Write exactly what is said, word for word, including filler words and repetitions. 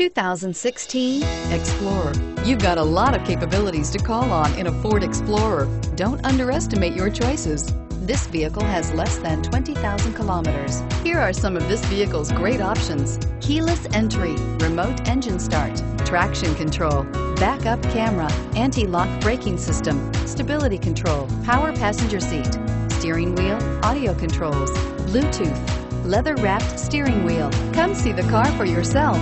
two thousand sixteen Explorer. You've got a lot of capabilities to call on in a Ford Explorer. Don't underestimate your choices. This vehicle has less than twenty thousand kilometers. Here are some of this vehicle's great options: keyless entry, remote engine start, traction control, backup camera, anti-lock braking system, stability control, power passenger seat, steering wheel audio controls, Bluetooth, leather-wrapped steering wheel. Come see the car for yourself.